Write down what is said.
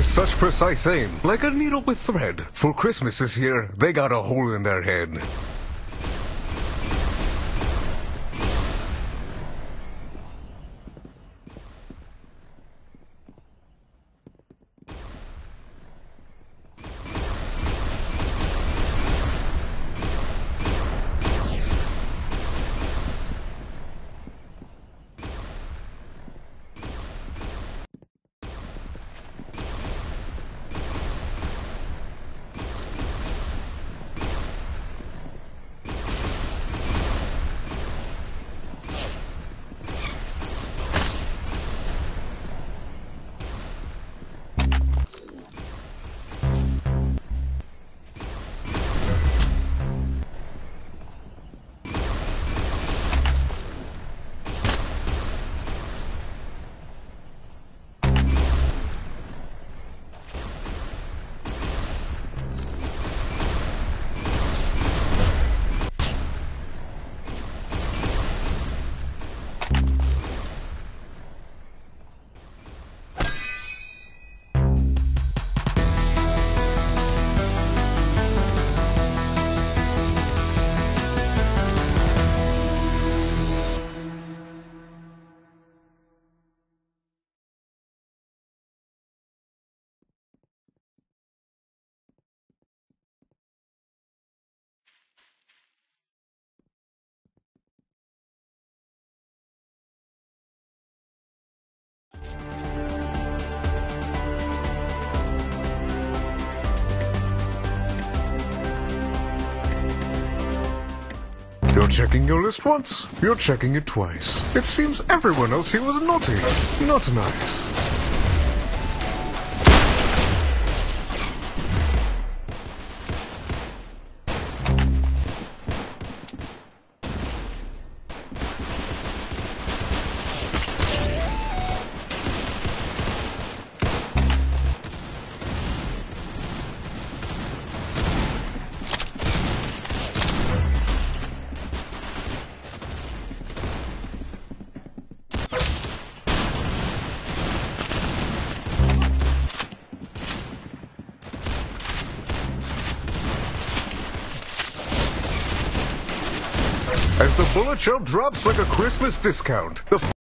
with such precise aim, like a needle with thread. For Christmas this year, they got a hole in their head. You're checking your list once, you're checking it twice. It seems everyone else here was naughty, not nice. As the bullet shell drops like a Christmas discount, the